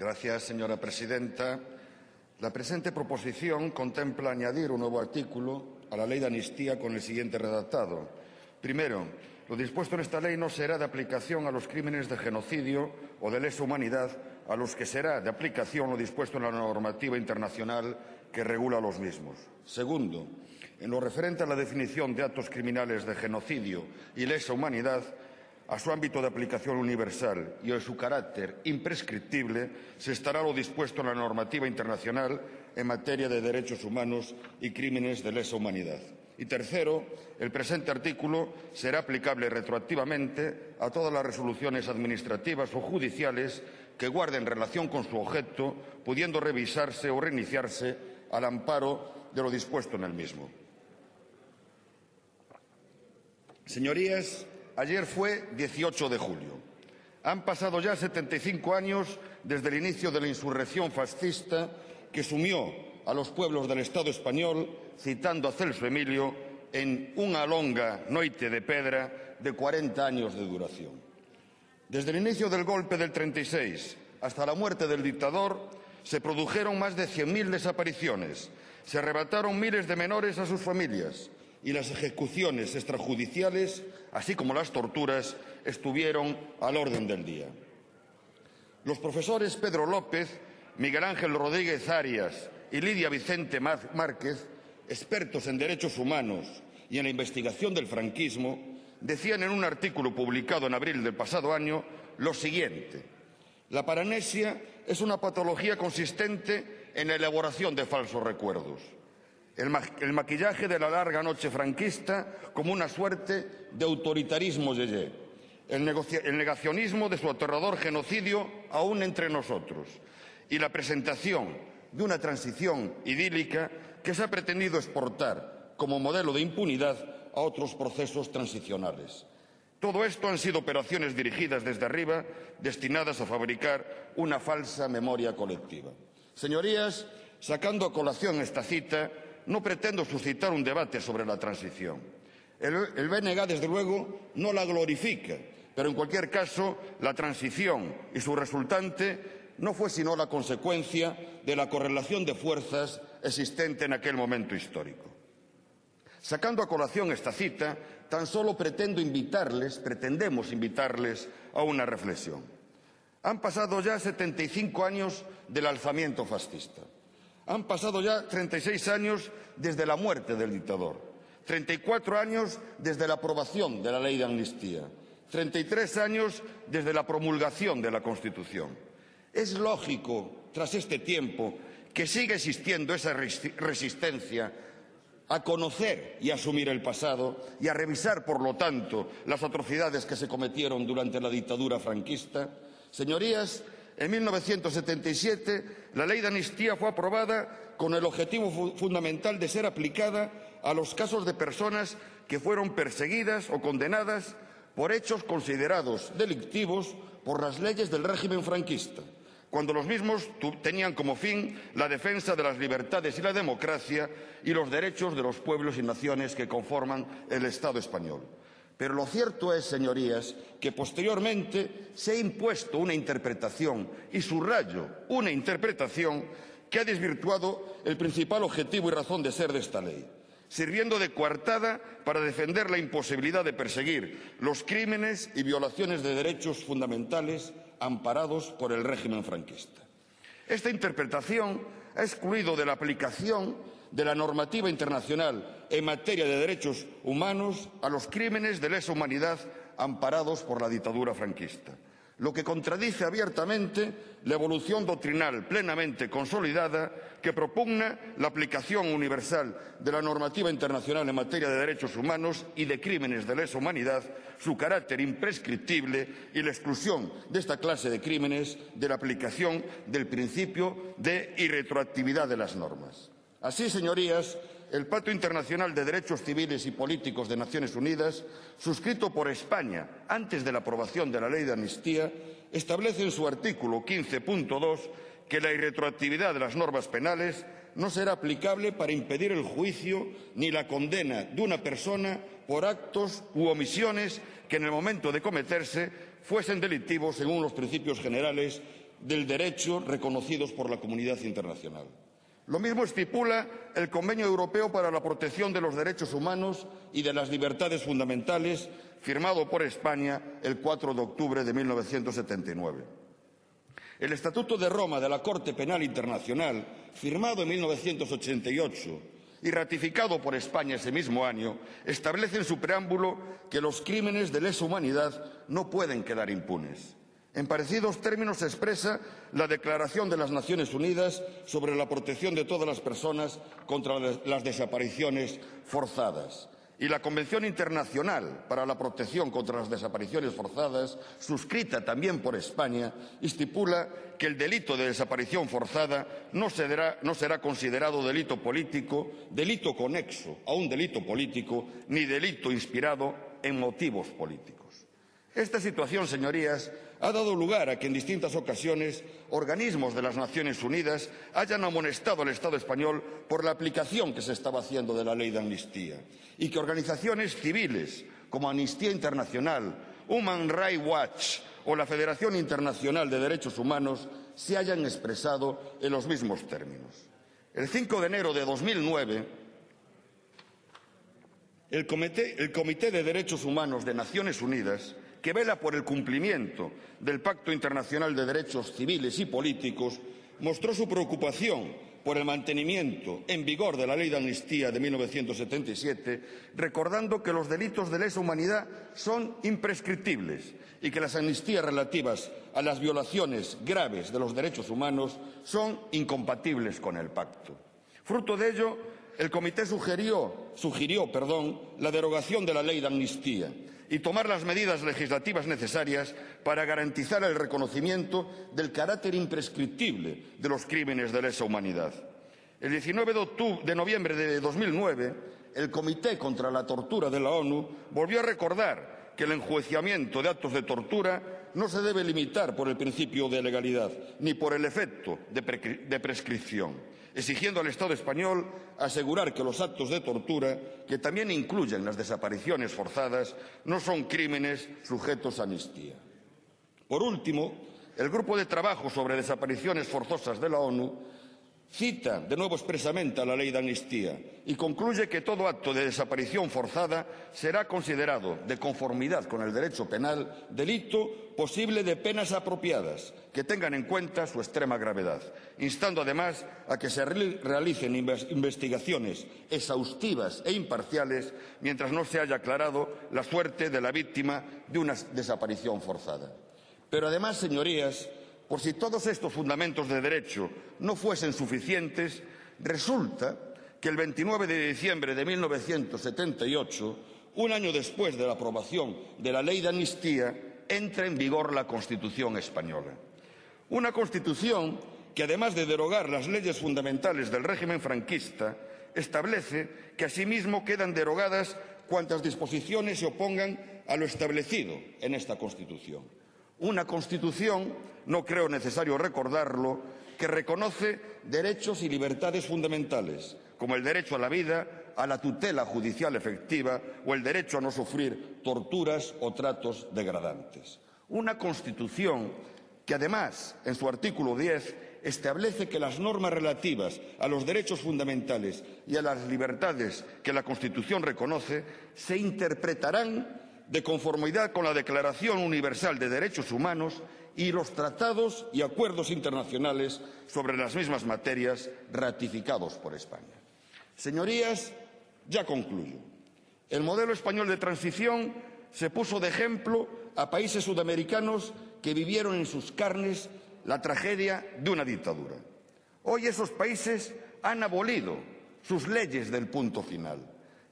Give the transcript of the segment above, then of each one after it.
Gracias, señora presidenta. La presente proposición contempla añadir un nuevo artículo a la Ley de Amnistía con el siguiente redactado. Primero, lo dispuesto en esta ley no será de aplicación a los crímenes de genocidio o de lesa humanidad, a los que será de aplicación lo dispuesto en la normativa internacional que regula los mismos. Segundo, en lo referente a la definición de actos criminales de genocidio y lesa humanidad, a su ámbito de aplicación universal y a su carácter imprescriptible, se estará lo dispuesto en la normativa internacional en materia de derechos humanos y crímenes de lesa humanidad. Y tercero, el presente artículo será aplicable retroactivamente a todas las resoluciones administrativas o judiciales que guarden relación con su objeto, pudiendo revisarse o reiniciarse al amparo de lo dispuesto en el mismo. Señorías, ayer fue 18 de julio. Han pasado ya 75 años desde el inicio de la insurrección fascista que sumió a los pueblos del Estado español, citando a Celso Emilio, en una longa noche de pedra de 40 años de duración. Desde el inicio del golpe del 36 hasta la muerte del dictador se produjeron más de 100.000 desapariciones, se arrebataron miles de menores a sus familias y las ejecuciones extrajudiciales, así como las torturas, estuvieron al orden del día. Los profesores Pedro López, Miguel Ángel Rodríguez Arias y Lidia Vicente Márquez, expertos en derechos humanos y en la investigación del franquismo, decían en un artículo publicado en abril del pasado año lo siguiente: la paranesia es una patología consistente en la elaboración de falsos recuerdos. El maquillaje de la larga noche franquista como una suerte de autoritarismo yeyé. El negacionismo de su aterrador genocidio aún entre nosotros. Y la presentación de una transición idílica que se ha pretendido exportar como modelo de impunidad a otros procesos transicionales. Todo esto han sido operaciones dirigidas desde arriba, destinadas a fabricar una falsa memoria colectiva. Señorías, sacando a colación esta cita, no pretendo suscitar un debate sobre la transición. El BNG, desde luego, no la glorifica, pero en cualquier caso, la transición y su resultante no fue sino la consecuencia de la correlación de fuerzas existente en aquel momento histórico. Sacando a colación esta cita, tan solo pretendemos invitarles a una reflexión. Han pasado ya 75 años del alzamiento fascista. Han pasado ya 36 años desde la muerte del dictador. 34 años desde la aprobación de la Ley de Amnistía. 33 años desde la promulgación de la Constitución. Es lógico, tras este tiempo, que siga existiendo esa resistencia a conocer y asumir el pasado y a revisar, por lo tanto, las atrocidades que se cometieron durante la dictadura franquista. Señorías, en 1977 la Ley de Amnistía fue aprobada con el objetivo fundamental de ser aplicada a los casos de personas que fueron perseguidas o condenadas por hechos considerados delictivos por las leyes del régimen franquista, cuando los mismos tenían como fin la defensa de las libertades y la democracia y los derechos de los pueblos y naciones que conforman el Estado español. Pero lo cierto es, señorías, que posteriormente se ha impuesto una interpretación, y subrayo, una interpretación que ha desvirtuado el principal objetivo y razón de ser de esta ley, sirviendo de coartada para defender la imposibilidad de perseguir los crímenes y violaciones de derechos fundamentales amparados por el régimen franquista. Esta interpretación ha excluido de la aplicación de la normativa internacional en materia de derechos humanos a los crímenes de lesa humanidad amparados por la dictadura franquista, lo que contradice abiertamente la evolución doctrinal plenamente consolidada que propugna la aplicación universal de la normativa internacional en materia de derechos humanos y de crímenes de lesa humanidad, su carácter imprescriptible y la exclusión de esta clase de crímenes de la aplicación del principio de irretroactividad de las normas. Así, señorías, el Pacto Internacional de Derechos Civiles y Políticos de Naciones Unidas, suscrito por España antes de la aprobación de la Ley de Amnistía, establece en su artículo 15.2 que la irretroactividad de las normas penales no será aplicable para impedir el juicio ni la condena de una persona por actos u omisiones que en el momento de cometerse fuesen delictivos según los principios generales del derecho reconocidos por la comunidad internacional. Lo mismo estipula el Convenio Europeo para la Protección de los Derechos Humanos y de las Libertades Fundamentales, firmado por España el 4 de octubre de 1979. El Estatuto de Roma de la Corte Penal Internacional, firmado en 1988 y ratificado por España ese mismo año, establece en su preámbulo que los crímenes de lesa humanidad no pueden quedar impunes. En parecidos términos se expresa la Declaración de las Naciones Unidas sobre la protección de todas las personas contra las desapariciones forzadas y la Convención Internacional para la Protección contra las Desapariciones Forzadas, suscrita también por España, estipula que el delito de desaparición forzada no será considerado delito político, delito conexo a un delito político, ni delito inspirado en motivos políticos. Esta situación, señorías, ha dado lugar a que en distintas ocasiones organismos de las Naciones Unidas hayan amonestado al Estado español por la aplicación que se estaba haciendo de la ley de amnistía y que organizaciones civiles como Amnistía Internacional, Human Rights Watch o la Federación Internacional de Derechos Humanos se hayan expresado en los mismos términos. El 5 de enero de 2009, el Comité de Derechos Humanos de Naciones Unidas, que vela por el cumplimiento del Pacto Internacional de Derechos Civiles y Políticos, mostró su preocupación por el mantenimiento en vigor de la Ley de Amnistía de 1977, recordando que los delitos de lesa humanidad son imprescriptibles y que las amnistías relativas a las violaciones graves de los derechos humanos son incompatibles con el Pacto. Fruto de ello, el Comité sugirió, la derogación de la Ley de Amnistía y tomar las medidas legislativas necesarias para garantizar el reconocimiento del carácter imprescriptible de los crímenes de lesa humanidad. El 19 de noviembre de 2009, el Comité contra la Tortura de la ONU volvió a recordar que el enjuiciamiento de actos de tortura no se debe limitar por el principio de legalidad ni por el efecto de prescripción, exigiendo al Estado español asegurar que los actos de tortura, que también incluyen las desapariciones forzadas, no son crímenes sujetos a amnistía. Por último, el Grupo de Trabajo sobre Desapariciones Forzosas de la ONU cita de nuevo expresamente a la Ley de Amnistía y concluye que todo acto de desaparición forzada será considerado, de conformidad con el derecho penal, delito posible de penas apropiadas que tengan en cuenta su extrema gravedad, instando además a que se realicen investigaciones exhaustivas e imparciales mientras no se haya aclarado la suerte de la víctima de una desaparición forzada. Pero además, señorías, por si todos estos fundamentos de derecho no fuesen suficientes, resulta que el 29 de diciembre de 1978, un año después de la aprobación de la Ley de Amnistía, entra en vigor la Constitución española. Una Constitución que, además de derogar las leyes fundamentales del régimen franquista, establece que asimismo quedan derogadas cuantas disposiciones se opongan a lo establecido en esta Constitución. Una Constitución, no creo necesario recordarlo, que reconoce derechos y libertades fundamentales, como el derecho a la vida, a la tutela judicial efectiva o el derecho a no sufrir torturas o tratos degradantes. Una Constitución que además, en su artículo 10, establece que las normas relativas a los derechos fundamentales y a las libertades que la Constitución reconoce se interpretarán de conformidad con la Declaración Universal de Derechos Humanos y los tratados y acuerdos internacionales sobre las mismas materias ratificados por España. Señorías, ya concluyo. El modelo español de transición se puso de ejemplo a países sudamericanos que vivieron en sus carnes la tragedia de una dictadura. Hoy esos países han abolido sus leyes del punto final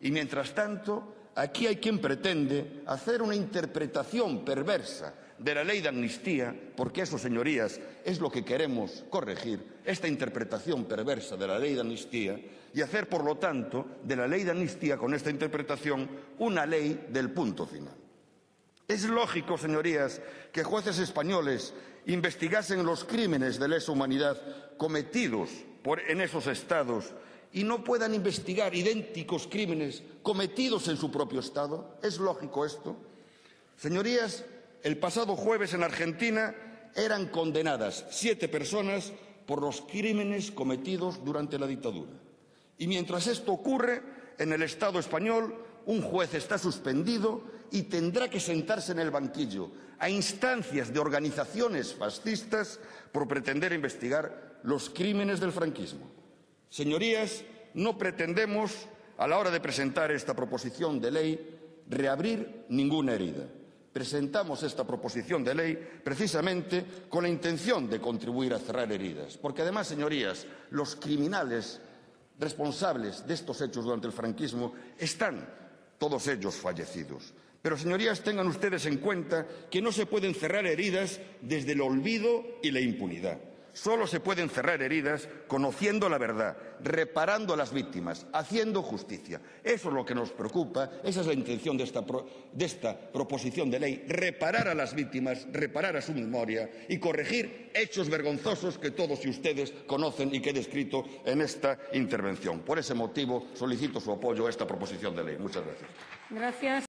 y, mientras tanto, aquí hay quien pretende hacer una interpretación perversa de la Ley de Amnistía, porque eso, señorías, es lo que queremos corregir, esta interpretación perversa de la Ley de Amnistía, y hacer, por lo tanto, de la Ley de Amnistía, con esta interpretación, una ley del punto final. Es lógico, señorías, que jueces españoles investigasen los crímenes de lesa humanidad cometidos en esos estados y no puedan investigar idénticos crímenes cometidos en su propio Estado. ¿Es lógico esto? Señorías, el pasado jueves en Argentina, eran condenadas 7 personas por los crímenes cometidos durante la dictadura. Y mientras esto ocurre, en el Estado español, un juez está suspendido y tendrá que sentarse en el banquillo a instancias de organizaciones fascistas por pretender investigar los crímenes del franquismo. Señorías, no pretendemos, a la hora de presentar esta proposición de ley, reabrir ninguna herida. Presentamos esta proposición de ley precisamente con la intención de contribuir a cerrar heridas. Porque además, señorías, los criminales responsables de estos hechos durante el franquismo están todos ellos fallecidos. Pero, señorías, tengan ustedes en cuenta que no se pueden cerrar heridas desde el olvido y la impunidad. Solo se pueden cerrar heridas conociendo la verdad, reparando a las víctimas, haciendo justicia. Eso es lo que nos preocupa, esa es la intención de esta proposición de ley, reparar a las víctimas, reparar a su memoria y corregir hechos vergonzosos que todos y ustedes conocen y que he descrito en esta intervención. Por ese motivo solicito su apoyo a esta proposición de ley. Muchas gracias. Gracias.